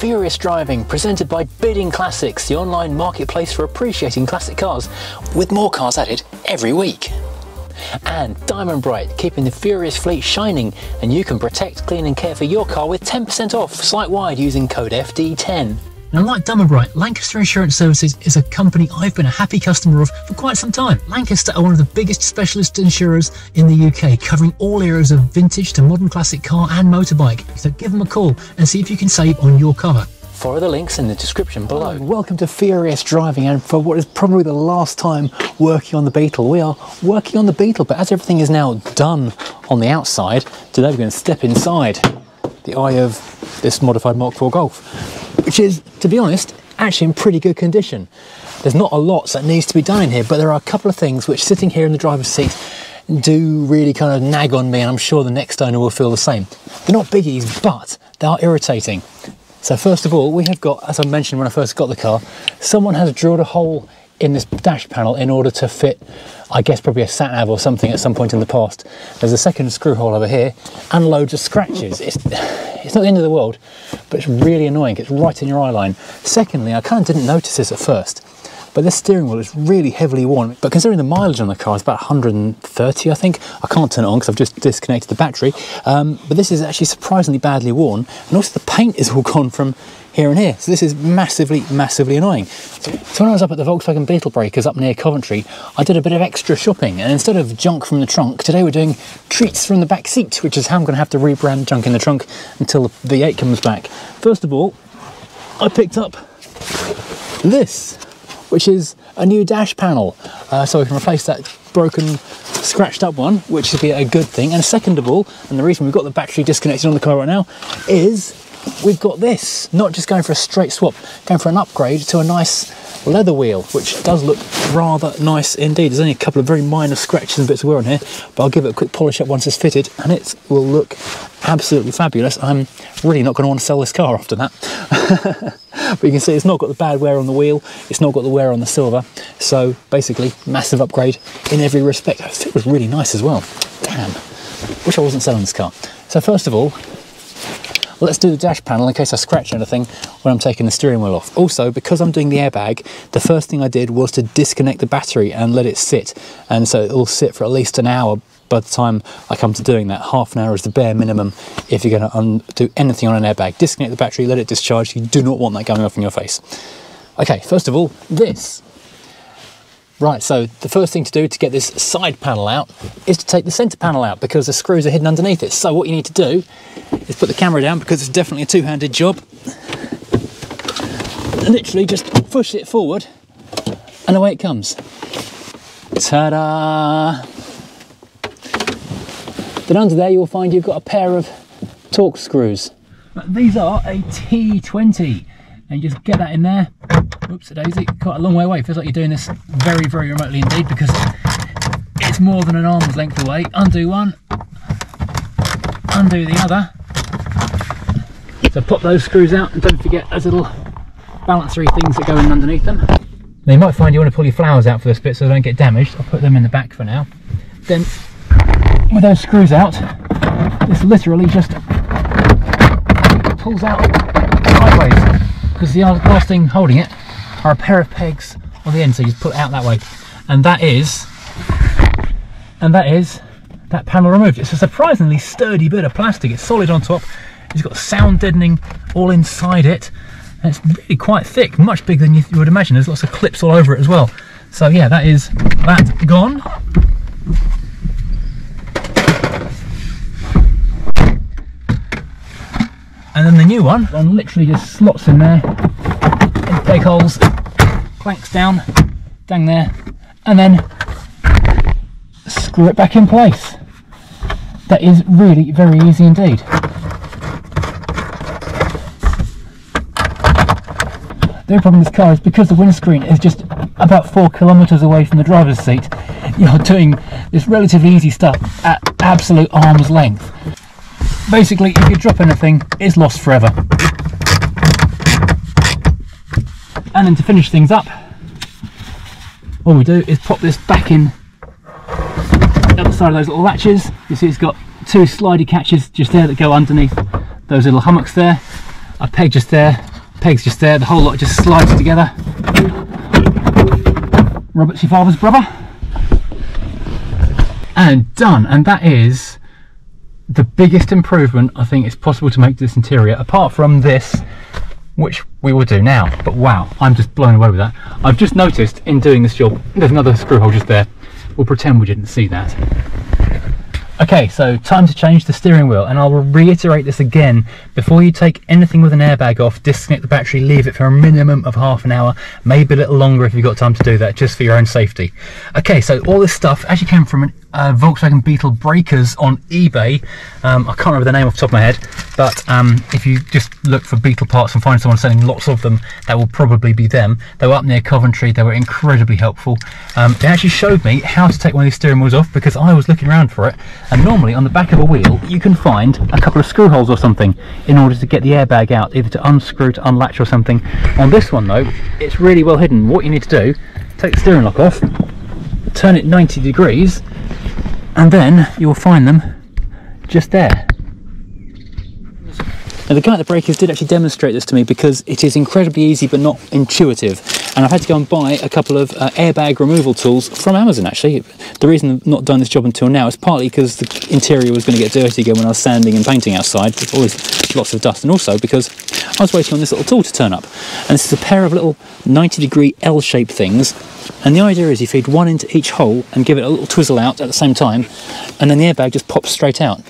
Furious Driving, presented by Bidding Classics, the online marketplace for appreciating classic cars, with more cars added every week. And Diamond Bright, keeping the Furious fleet shining, and you can protect, clean and care for your car with 10% off site-wide using code FD10. And like Diamond Bright, Lancaster Insurance Services is a company I've been a happy customer of for quite some time. Lancaster are one of the biggest specialist insurers in the UK, covering all eras of vintage to modern classic car and motorbike. So give them a call and see if you can save on your cover. Follow the links in the description below. Welcome to Furious Driving, and for what is probably the last time working on the Beetle. We are working on the Beetle, but as everything is now done on the outside, today we're going to step inside the eye of this modified Mark IV Golf, which is, to be honest, actually in pretty good condition. There's not a lot that needs to be done in here, but there are a couple of things which, sitting here in the driver's seat, do really kind of nag on me, and I'm sure the next owner will feel the same. They're not biggies, but they are irritating. So first of all, we have got, as I mentioned when I first got the car, someone has drilled a hole in this dash panel in order to fit, I guess, probably a sat-nav or something at some point in the past. There's a second screw hole over here and loads of scratches. It's not the end of the world, but it's really annoying. It's right in your eye line. Secondly, I kind of didn't notice this at first, but this steering wheel is really heavily worn. But considering the mileage on the car, it's about 130, I think. I can't turn it on because I've just disconnected the battery. But this is actually surprisingly badly worn. And also the paint is all gone from here and here. So this is massively, massively annoying. So when I was up at the Volkswagen Beetle Breakers up near Coventry, I did a bit of extra shopping. And instead of junk from the trunk, today we're doing treats from the back seat, which is how I'm going to have to rebrand junk in the trunk until the V8 comes back. First of all, I picked up this, which is a new dash panel, so we can replace that broken, scratched up one, which should be a good thing. And second of all, and the reason we've got the battery disconnected on the car right now, is we've got this, not just going for a straight swap, going for an upgrade to a nice leather wheel, which does look rather nice indeed. There's only a couple of very minor scratches and bits of wear on here, but I'll give it a quick polish up once it's fitted, and it will look absolutely fabulous. I'm really not going to want to sell this car after that. But you can see it's not got the bad wear on the wheel, it's not got the wear on the silver, so basically massive upgrade in every respect. It was really nice as well. Damn, wish I wasn't selling this car. So first of all, let's do the dash panel in case I scratch anything when I'm taking the steering wheel off. Also, because I'm doing the airbag, the first thing I did was to disconnect the battery and let it sit. And so it'll sit for at least an hour by the time I come to doing that. Half an hour is the bare minimum if you're going to do anything on an airbag. Disconnect the battery, let it discharge. You do not want that going off in your face. Okay, first of all, this. Right, so the first thing to do to get this side panel out is to take the centre panel out because the screws are hidden underneath it. So what you need to do is put the camera down because it's definitely a two-handed job. Literally just push it forward and away it comes. Ta-da! Then under there you'll find you've got a pair of Torx screws. These are a T20. And you just get that in there. Oops, a daisy, quite a long way away. Feels like you're doing this very, very remotely indeed because it's more than an arm's length away. Undo one, undo the other. So pop those screws out and don't forget those little balancery things that go in underneath them. Now you might find you want to pull your flowers out for this bit so they don't get damaged. I'll put them in the back for now. Then with those screws out, this literally just pulls out sideways, because the last thing holding it are a pair of pegs on the end, so you just put it out that way. And that is that panel removed. It's a surprisingly sturdy bit of plastic. It's solid on top, it's got sound deadening all inside it, and it's really quite thick, much bigger than you would imagine. There's lots of clips all over it as well. So yeah, that's gone. And then the new one literally just slots in there, in peg holes, clanks down, dang there, and then screw it back in place. That is really very easy indeed. The only problem with this car is because the windscreen is just about 4 kilometres away from the driver's seat, you're doing this relatively easy stuff at absolute arm's length. Basically, if you drop anything, it's lost forever. And then to finish things up, all we do is pop this back in the other side of those little latches. You see it's got two slidey catches just there that go underneath those little hummocks there, a peg just there, Peg's just there, the whole lot just slides together. Robert's your father's brother. And done, and that is the biggest improvement I think it's possible to make to this interior, apart from this, which we will do now. But wow, I'm just blown away with that. I've just noticed in doing this job, there's another screw hole just there. We'll pretend we didn't see that. Okay, so time to change the steering wheel, and I'll reiterate this again. Before you take anything with an airbag off, disconnect the battery, leave it for a minimum of half an hour, maybe a little longer if you've got time to do that, just for your own safety. Okay, so all this stuff actually came from an Volkswagen Beetle Breakers on eBay. I can't remember the name off the top of my head, but if you just look for Beetle parts and find someone selling lots of them, that will probably be them. They were up near Coventry, they were incredibly helpful. They actually showed me how to take one of these steering wheels off, because I was looking around for it, and normally on the back of a wheel you can find a couple of screw holes or something in order to get the airbag out, either to unscrew, to unlatch or something. On this one though, it's really well hidden. What you need to do, take the steering lock off, turn it 90 degrees, and then you'll find them just there. Now the guy at the breakers did actually demonstrate this to me, because it is incredibly easy but not intuitive, and I've had to go and buy a couple of airbag removal tools from Amazon actually. The reason I've not done this job until now is partly because the interior was going to get dirty again when I was sanding and painting outside. There's always lots of dust, and also because I was waiting on this little tool to turn up. And this is a pair of little 90 degree L-shaped things, and the idea is you feed one into each hole and give it a little twizzle out at the same time, and then the airbag just pops straight out.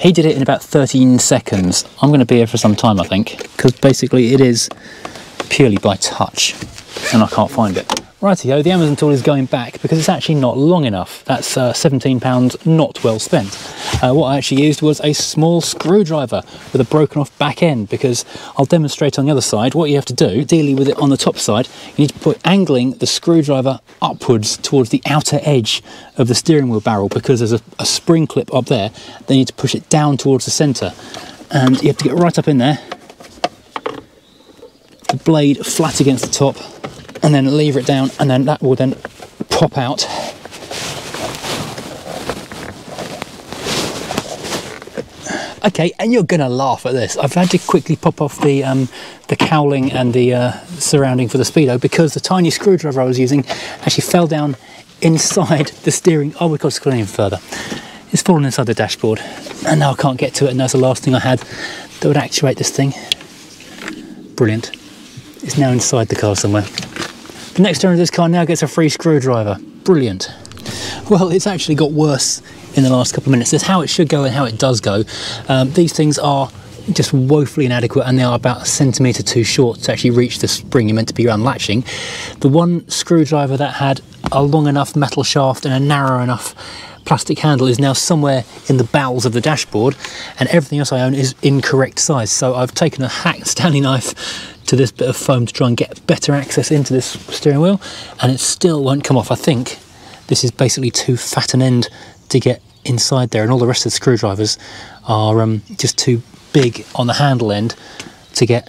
He did it in about 13 seconds. I'm going to be here for some time, I think, because basically it is purely by touch, and I can't find it. Righty-ho, the Amazon tool is going back because it's actually not long enough. That's £17 not well spent. What I actually used was a small screwdriver with a broken off back end, because I'll demonstrate on the other side what you have to do. Dealing with it on the top side, you need to put angling the screwdriver upwards towards the outer edge of the steering wheel barrel, because there's a spring clip up there. Then you need to push it down towards the centre, and you have to get right up in there, the blade flat against the top, and then lever it down, and then that will then pop out. Okay, and you're gonna laugh at this. I've had to quickly pop off the cowling and the surrounding for the speedo, because the tiny screwdriver I was using actually fell down inside the steering. Oh, we've got to screw it even further. It's fallen inside the dashboard, and now I can't get to it, and that's the last thing I had that would actuate this thing. Brilliant. It's now inside the car somewhere. The next owner of this car now gets a free screwdriver. Brilliant. Well, it's actually got worse in the last couple of minutes. That's how it should go and how it does go. These things are just woefully inadequate, and they are about a centimetre too short to actually reach the spring you're meant to be unlatching. The one screwdriver that had a long enough metal shaft and a narrow enough plastic handle is now somewhere in the bowels of the dashboard, and everything else I own is incorrect size. So I've taken a hacked Stanley knife to this bit of foam to try and get better access into this steering wheel, and it still won't come off. I think this is basically too fat an end to get inside there, and all the rest of the screwdrivers are just too big on the handle end to get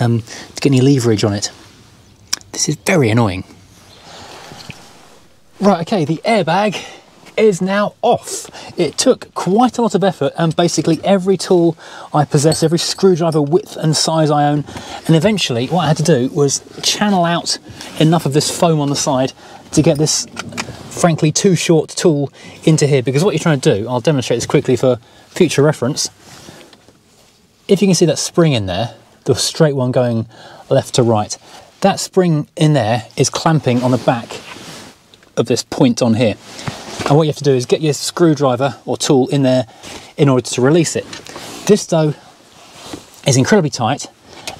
any leverage on it. This is very annoying. Right, okay, the airbag is now off. It took quite a lot of effort, and basically every tool I possess, every screwdriver width and size I own, and eventually what I had to do was channel out enough of this foam on the side to get this frankly too short tool into here. Because what you're trying to do, I'll demonstrate this quickly for future reference, if you can see that spring in there, the straight one going left to right, that spring in there is clamping on the back of this point on here. And what you have to do is get your screwdriver or tool in there in order to release it. This though is incredibly tight,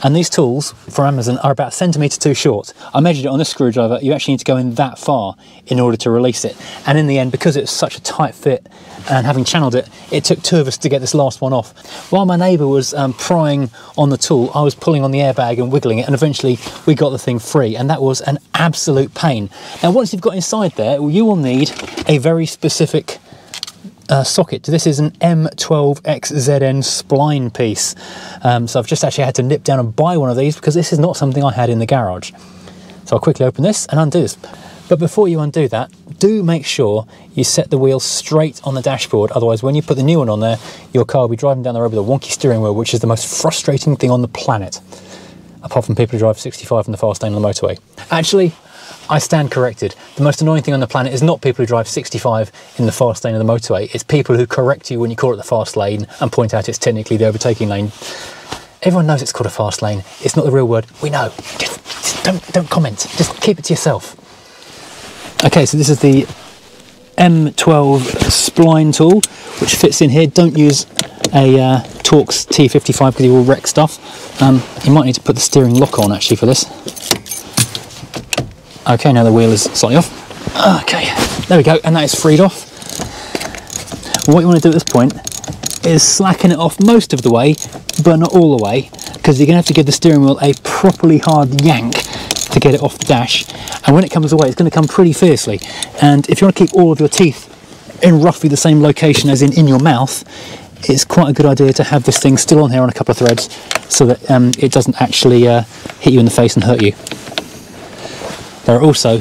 and these tools from Amazon are about a centimetre too short. I measured it on this screwdriver. You actually need to go in that far in order to release it. And in the end, because it's such a tight fit, and having channeled it, it took two of us to get this last one off. While my neighbour was prying on the tool, I was pulling on the airbag and wiggling it, and eventually we got the thing free, and that was an absolute pain. Now once you've got inside there, you will need a very specific socket. This is an M12 XZN spline piece, so I've just actually had to nip down and buy one of these, because this is not something I had in the garage. So I'll quickly open this and undo this. But before you undo that, do make sure you set the wheel straight on the dashboard, otherwise when you put the new one on there, your car will be driving down the road with a wonky steering wheel, which is the most frustrating thing on the planet. apart from people who drive 65 in the fast lane on the motorway. Actually, I stand corrected. The most annoying thing on the planet is not people who drive 65 in the fast lane of the motorway, it's people who correct you when you call it the fast lane and point out it's technically the overtaking lane. Everyone knows it's called a fast lane. It's not the real word, we know. Just don't comment, just keep it to yourself. Okay, so this is the M12 spline tool, which fits in here. Don't use a Torx T55 because you will wreck stuff. You might need to put the steering lock on actually for this. Okay, now the wheel is slightly off. Okay, there we go, and that is freed off. What you want to do at this point is slacken it off most of the way, but not all the way, because you're going to have to give the steering wheel a properly hard yank to get it off the dash. And when it comes away, it's going to come pretty fiercely. And if you want to keep all of your teeth in roughly the same location as in your mouth, it's quite a good idea to have this thing still on here on a couple of threads so that it doesn't actually hit you in the face and hurt you. There are also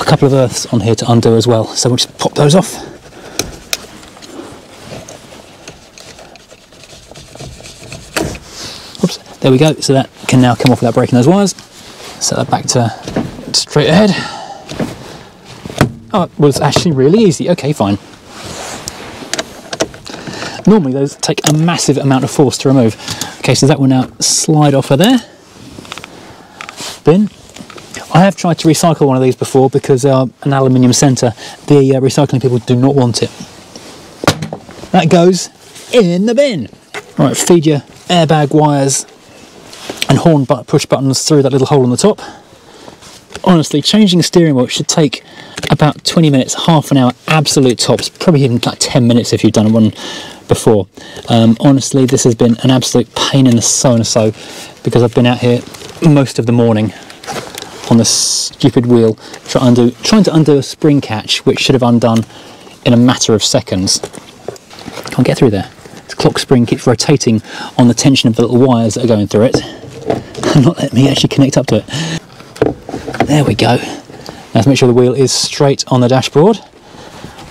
a couple of earths on here to undo as well, so we'll just pop those off. Oops, there we go, so that can now come off without breaking those wires. Set that back to straight ahead. Oh, it was actually really easy, okay fine. Normally those take a massive amount of force to remove. Okay, so that will now slide off of there. Bin. I have tried to recycle one of these before because an aluminium centre, the recycling people do not want it. That goes in the bin. Right, feed your airbag wires and horn push buttons through that little hole on the top. Honestly, changing a steering wheel should take about 20 minutes, half an hour, absolute tops, probably even like 10 minutes if you've done one before. Honestly, this has been an absolute pain in the so-and-so because I've been out here most of the morning on this stupid wheel trying to undo a spring catch which should have undone in a matter of seconds. Can't get through there. The clock spring keeps rotating on the tension of the little wires that are going through it and not letting me actually connect up to it. There we go. Now to make sure the wheel is straight on the dashboard,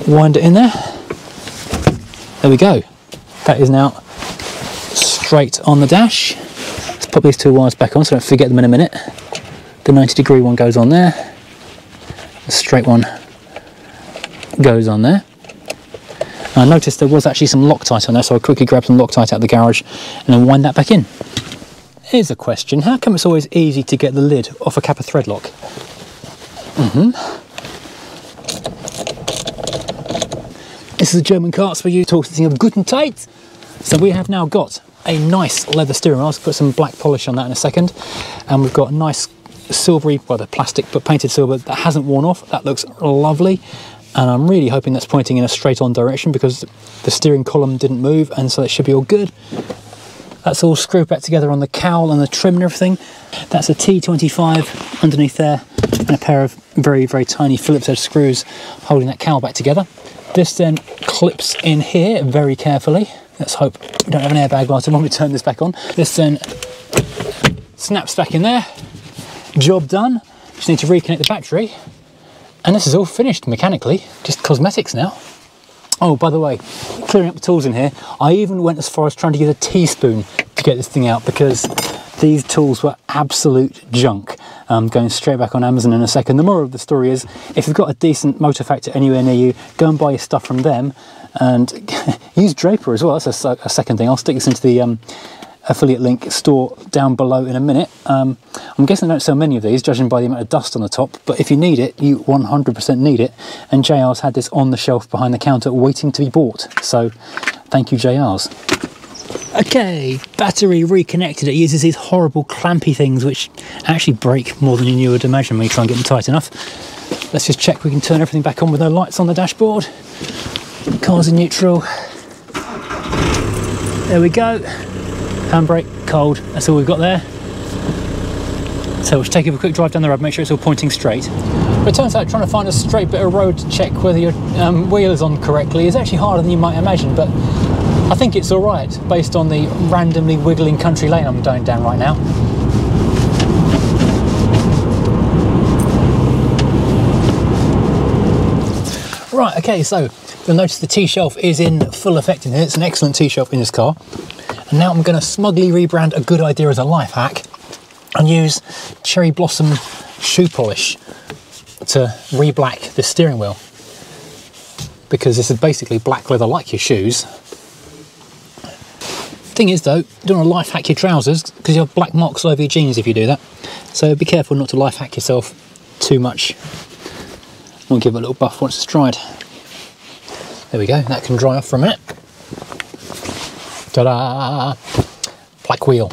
wind it in there. There we go. That is now straight on the dash. Let's pop these two wires back on so I don't forget them in a minute. The 90-degree one goes on there, the straight one goes on there. And I noticed there was actually some Loctite on there, so I quickly grabbed some Loctite out of the garage and then wind that back in. Here's a question, how come it's always easy to get the lid off a Kappa thread lock? This is a German cart where you talk to the thing of Guten Tag. So we have now got a nice leather steering wheel. I'll put some black polish on that in a second, and we've got a nice silvery, well they're plastic but painted silver, that hasn't worn off. That looks lovely, and I'm really hoping that's pointing in a straight on direction because the steering column didn't move, and so that should be all good. That's all screwed back together on the cowl and the trim and everything. That's a T25 underneath there and a pair of very, very tiny Phillips head screws holding that cowl back together. This then clips in here very carefully. Let's hope we don't have an airbag light on when we turn this back on. This then snaps back in there. Job done. Just need to reconnect the battery, and this is all finished mechanically, just cosmetics now. Oh, by the way, clearing up the tools in here, I even went as far as trying to use a teaspoon to get this thing out because these tools were absolute junk. I'm going straight back on Amazon in a second. The moral of the story is, if you've got a decent motor factor anywhere near you, go and buy your stuff from them, and use Draper as well. That's a second thing. I'll stick this into the affiliate link store down below in a minute. I'm guessing I don't sell many of these judging by the amount of dust on the top, but if you need it, you 100% need it, and JR's had this on the shelf behind the counter waiting to be bought, so thank you JR's. Okay, battery reconnected. It uses these horrible clampy things which actually break more than you would imagine when you try and get them tight enough. Let's just check we can turn everything back on with no lights on the dashboard. Car's in neutral. There we go. Handbrake, cold, that's all we've got there. So we'll just take a quick drive down the road, make sure it's all pointing straight. But it turns out trying to find a straight bit of road to check whether your wheel is on correctly is actually harder than you might imagine, but I think it's all right based on the randomly wiggling country lane I'm going down right now. Right, okay, so you'll notice the T-shelf is in full effect in here. It's an excellent T-shelf in this car. And now I'm going to smugly rebrand a good idea as a life hack and use Cherry Blossom shoe polish to re-black the steering wheel, because this is basically black leather like your shoes. Thing is though, you don't want to life hack your trousers because you'll have black marks all over your jeans if you do that. So be careful not to life hack yourself too much. We'll give it a little buff once it's dried. There we go, that can dry off for a minute. Ta-da! Black wheel.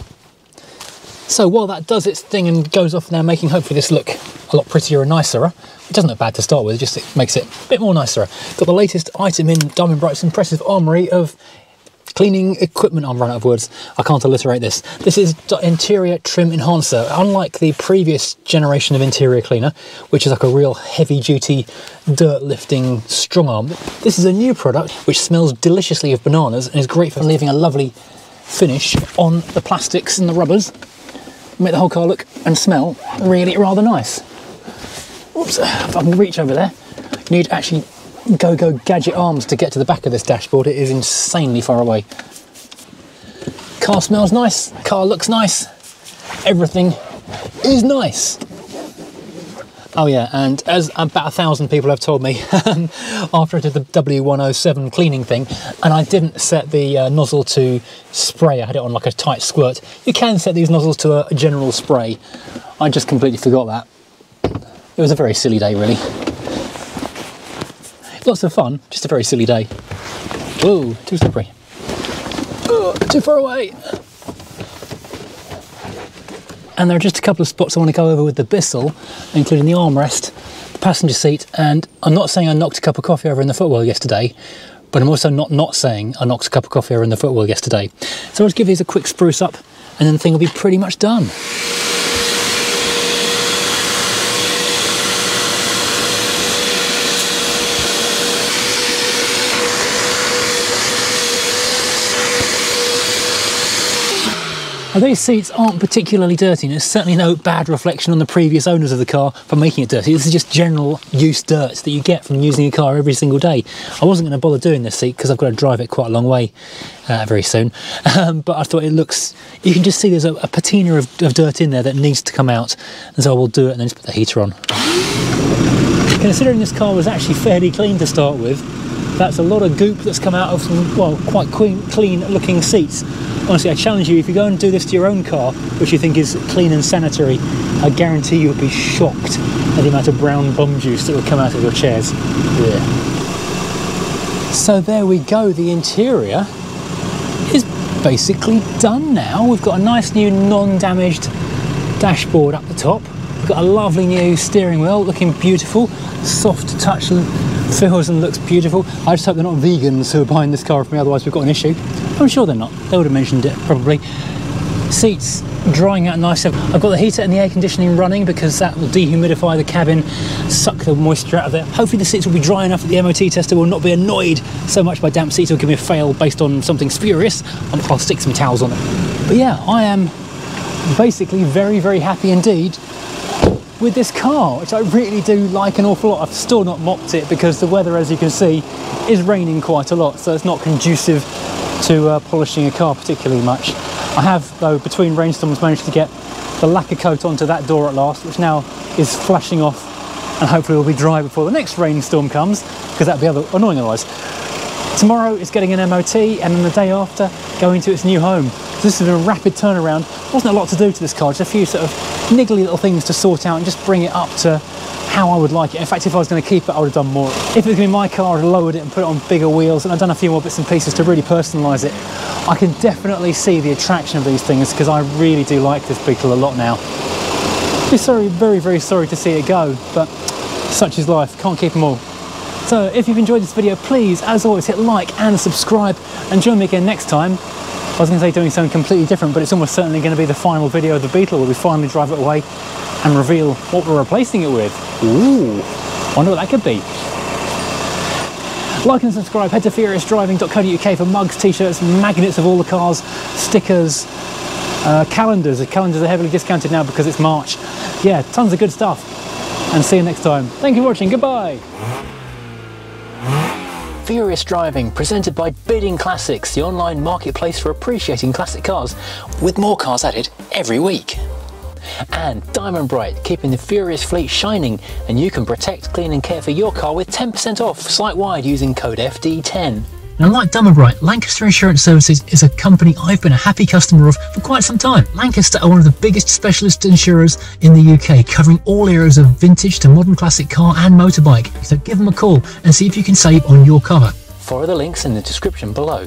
So while that does its thing and goes off now, making hopefully this look a lot prettier and nicer. It doesn't look bad to start with, it just makes it a bit more nicer. Got the latest item in Diamond Bright's impressive armoury of cleaning equipment. I'm running out of words. I can't alliterate this. This is interior trim enhancer. Unlike the previous generation of interior cleaner, which is like a real heavy duty dirt lifting strong arm, this is a new product which smells deliciously of bananas and is great for leaving a lovely finish on the plastics and the rubbers. Make the whole car look and smell really rather nice. Oops, if I can reach over there. You need actually go gadget arms to get to the back of this dashboard. It is insanely far away. Car smells nice, car looks nice, everything is nice. Oh yeah, and as about 1,000 people have told me after I did the W107 cleaning thing and I didn't set the nozzle to spray, I had it on like a tight squirt. You can set these nozzles to a general spray. I just completely forgot that. It was a very silly day, really. Lots of fun, just a very silly day. Whoa, too slippery. Oh, too far away. And there are just a couple of spots I want to go over with the Bissell, including the armrest, the passenger seat, and I'm not saying I knocked a cup of coffee over in the footwell yesterday, but I'm also not saying I knocked a cup of coffee over in the footwell yesterday. So I'll just give these a quick spruce up, and then the thing will be pretty much done. Now, those seats aren't particularly dirty, and there's certainly no bad reflection on the previous owners of the car for making it dirty. This is just general use dirt that you get from using a car every single day. I wasn't going to bother doing this seat because I've got to drive it quite a long way very soon, but I thought it looks, you can just see there's a patina of dirt in there that needs to come out, and so I will do it and then just put the heater on. Considering this car was actually fairly clean to start with, that's a lot of goop that's come out of some, well, quite clean looking seats. Honestly, I challenge you, if you go and do this to your own car, which you think is clean and sanitary, I guarantee you'll be shocked at the amount of brown bum juice that will come out of your chairs. Yeah. So there we go, the interior is basically done now. We've got a nice new non-damaged dashboard up the top. We've got a lovely new steering wheel looking beautiful, soft touch feels and looks beautiful. I just hope they're not vegans who are buying this car for me, otherwise we've got an issue. I'm sure they're not, they would have mentioned it probably. Seats drying out nicely. I've got the heater and the air conditioning running because that will dehumidify the cabin, suck the moisture out of there. Hopefully the seats will be dry enough that the MOT tester will not be annoyed so much by damp seats or give me a fail based on something spurious. I'll stick some towels on it. But yeah, I am basically very, very happy indeed with this car, which I really do like an awful lot. I've still not mopped it because the weather, as you can see, is raining quite a lot, so it's not conducive to polishing a car particularly much. I have, though, between rainstorms, managed to get the lacquer coat onto that door at last, which now is flashing off and hopefully will be dry before the next rainstorm comes, because that'd be annoying otherwise. Tomorrow it's getting an MOT, and then the day after going to its new home. So this is a rapid turnaround. Wasn't a lot to do to this car, just a few sort of niggly little things to sort out and just bring it up to how I would like it. In fact, if I was going to keep it, I would have done more. If it was going to be my car, I'd have lowered it and put it on bigger wheels, and I've done a few more bits and pieces to really personalise it. I can definitely see the attraction of these things because I really do like this Beetle a lot now. Just sorry, very, very sorry to see it go, but such is life, can't keep them all. So if you've enjoyed this video, please, as always, hit like and subscribe, and join me again next time. I was going to say doing something completely different, but it's almost certainly going to be the final video of the Beetle where we finally drive it away and reveal what we're replacing it with. Ooh, wonder what that could be. Like and subscribe, head to furiousdriving.co.uk for mugs, t-shirts, magnets of all the cars, stickers, calendars. The calendars are heavily discounted now because it's March. Yeah, tons of good stuff. And see you next time. Thank you for watching. Goodbye. Furious Driving, presented by Bidding Classics, the online marketplace for appreciating classic cars, with more cars added every week. And Diamond Bright, keeping the Furious fleet shining, and you can protect, clean and care for your car with 10% off site-wide using code FD10. And like Diamond Bright, Lancaster Insurance Services is a company I've been a happy customer of for quite some time. Lancaster are one of the biggest specialist insurers in the UK, covering all areas of vintage to modern classic car and motorbike. So give them a call and see if you can save on your cover. Follow the links in the description below.